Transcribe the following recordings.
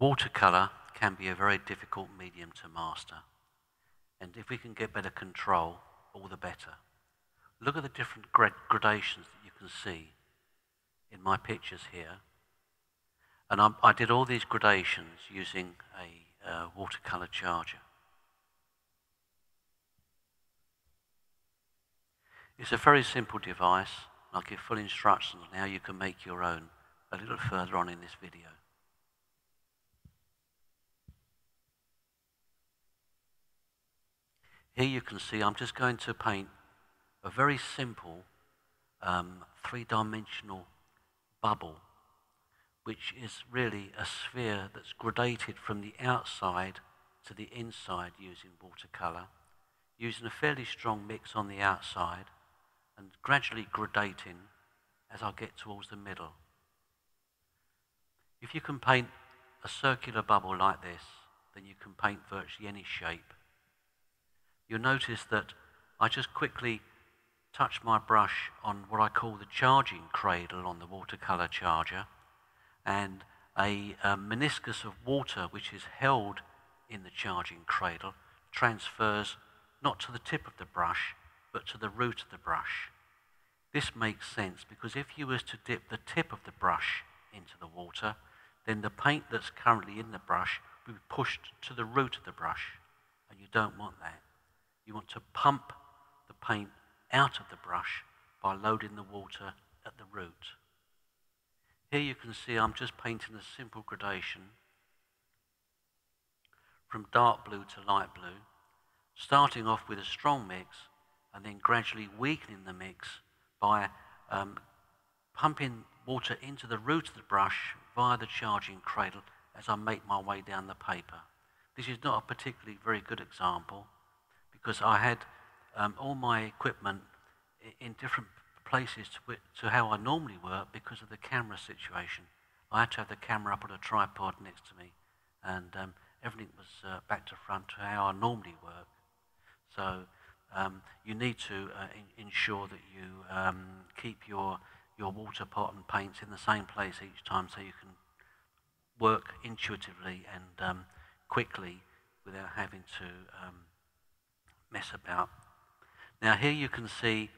Watercolour can be a very difficult medium to master, and if we can get better control, all the better. Look at the different gradations that you can see in my pictures here. And I did all these gradations using a watercolour charger. It's a very simple device. I'll give full instructions on how you can make your own a little further on in this video. Here you can see I'm just going to paint a very simple three-dimensional bubble, which is really a sphere that's gradated from the outside to the inside using watercolour, using a fairly strong mix on the outside and gradually gradating as I get towards the middle. If you can paint a circular bubble like this, then you can paint virtually any shape. You'll notice that I just quickly touch my brush on what I call the charging cradle on the watercolour charger, and a meniscus of water which is held in the charging cradle transfers not to the tip of the brush but to the root of the brush. This makes sense because if you was to dip the tip of the brush into the water, then the paint that's currently in the brush will be pushed to the root of the brush, and you don't want that. You want to pump the paint out of the brush by loading the water at the root. Here you can see I'm just painting a simple gradation from dark blue to light blue, starting off with a strong mix and then gradually weakening the mix by pumping water into the root of the brush via the charging cradle as I make my way down the paper. This is not a particularly very good example because I had all my equipment in different places to how I normally work because of the camera situation. I had to have the camera up on a tripod next to me, and everything was back to front to how I normally work. So you need to ensure that you keep your water pot and paints in the same place each time so you can work intuitively and quickly without having to mess about. Now here you can see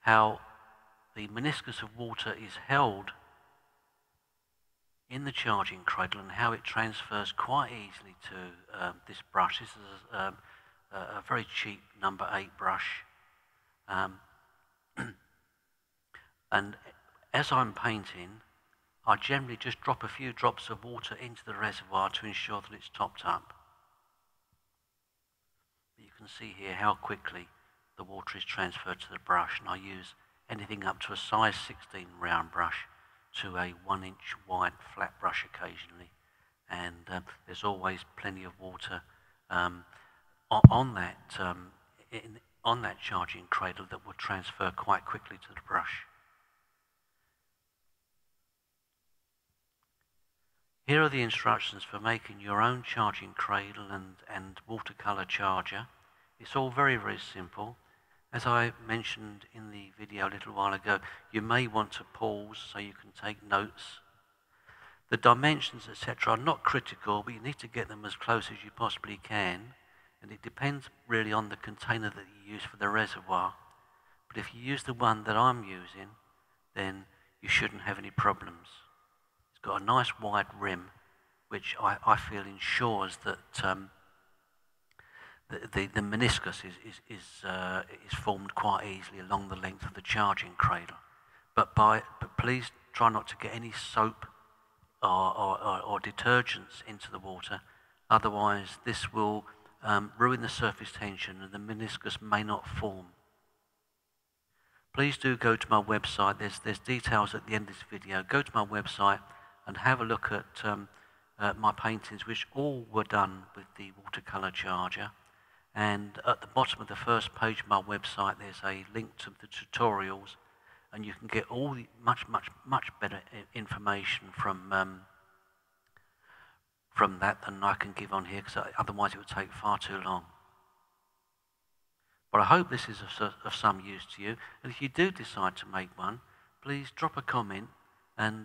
how the meniscus of water is held in the charging cradle and how it transfers quite easily to this brush. This is a very cheap number 8 brush. And as I'm painting, I generally just drop a few drops of water into the reservoir to ensure that it's topped up. You can see here how quickly the water is transferred to the brush, and I use anything up to a size 16 round brush to a 1-inch wide flat brush occasionally, and there's always plenty of water on that charging cradle that will transfer quite quickly to the brush. Here are the instructions for making your own charging cradle and watercolour charger. It's all very, very simple. As I mentioned in the video a little while ago, you may want to pause so you can take notes. The dimensions, etc., are not critical, but you need to get them as close as you possibly can, and it depends really on the container that you use for the reservoir. But if you use the one that I'm using, then you shouldn't have any problems. It's got a nice wide rim, which I feel ensures that the meniscus is formed quite easily along the length of the charging cradle. But please try not to get any soap or detergents into the water, otherwise this will ruin the surface tension and the meniscus may not form. Please do go to my website. There's details at the end of this video. Go to my website and have a look at my paintings, which all were done with the watercolour charger. And at the bottom of the first page of my website, there's a link to the tutorials, and you can get all the much better information from that than I can give on here, because otherwise it would take far too long. But I hope this is of some use to you, and if you do decide to make one, please drop a comment and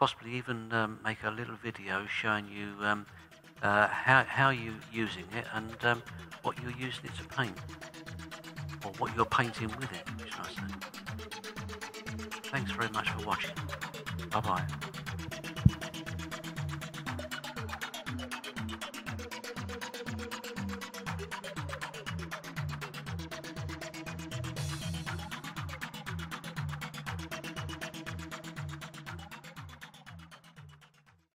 possibly even make a little video showing you how you're using it and what you're using it to paint, or what you're painting with it, should I say. Thanks very much for watching. Bye-bye.